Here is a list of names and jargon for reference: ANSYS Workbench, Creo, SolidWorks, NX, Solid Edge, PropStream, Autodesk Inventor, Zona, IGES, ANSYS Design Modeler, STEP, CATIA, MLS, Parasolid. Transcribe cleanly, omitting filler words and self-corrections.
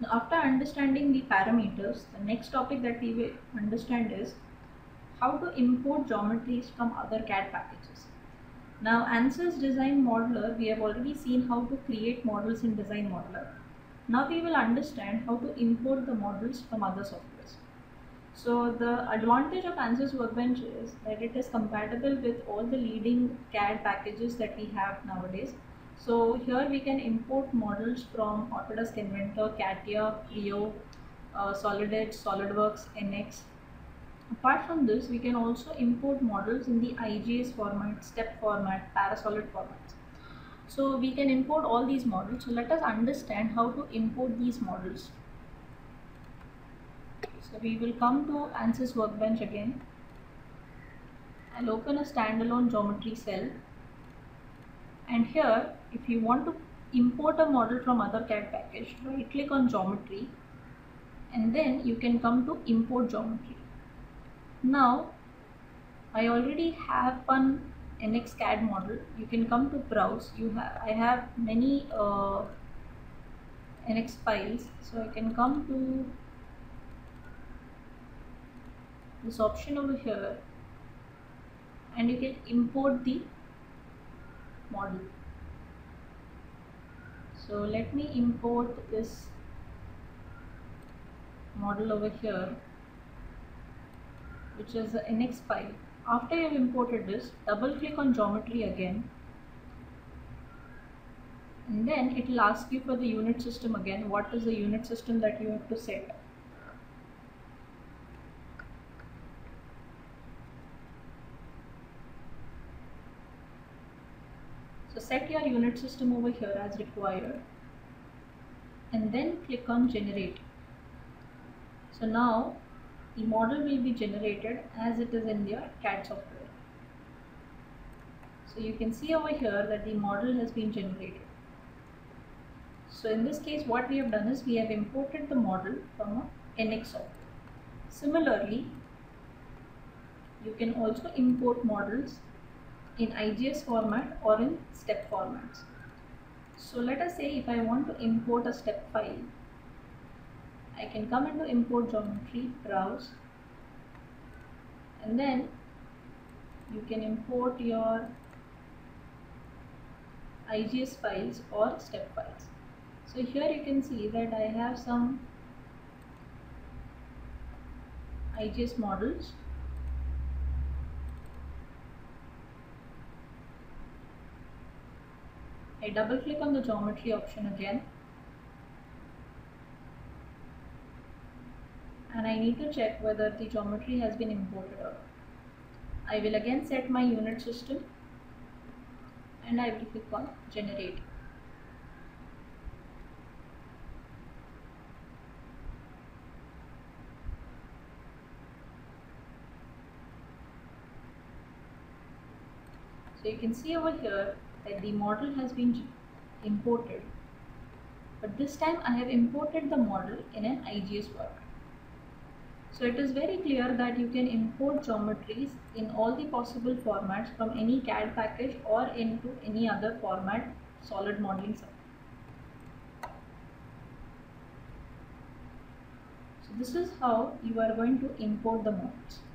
Now, after understanding the parameters, the next topic that we will understand is how to import geometries from other CAD packages. Now, ANSYS Design Modeler, we have already seen how to create models in Design Modeler. Now we will understand how to import the models from other softwares. So the advantage of ANSYS Workbench is that it is compatible with all the leading CAD packages that we have nowadays. So here we can import models from Autodesk Inventor, CATIA, Creo, Solid Edge, SolidWorks, NX. Apart from this, we can also import models in the IGES format, STEP format, Parasolid formats. So we can import all these models. So let us understand how to import these models. So we will come to ANSYS Workbench again. I'll open a standalone geometry cell. And here, if you want to import a model from other CAD package, right click on geometry and then you can come to import geometry. Now, I already have one NX CAD model. You can come to browse. I have many NX files, so I can come to this option over here and you can import the model. So let me import this model over here, which is the NX file. After you have imported this, double click on geometry again and then it will ask you for the unit system again. What is the unit system that you have to set? So set your unit system over here as required and then click on generate. So now the model will be generated as it is in your CAD software. So you can see over here that the model has been generated. So in this case, what we have done is we have imported the model from a NX software. Similarly, you can also import models in IGES format or in STEP formats. So let us say if I want to import a STEP file, I can come into import geometry, browse, and then you can import your IGES files or STEP files. So here you can see that I have some IGES models. I double click on the geometry option again. And I need to check whether the geometry has been imported or not. I will again set my unit system and I will click on generate. So you can see over here that the model has been imported, but this time I have imported the model in an IGES format. So it is very clear that you can import geometries in all the possible formats from any CAD package or into any other format, solid modeling software. So this is how you are going to import the models.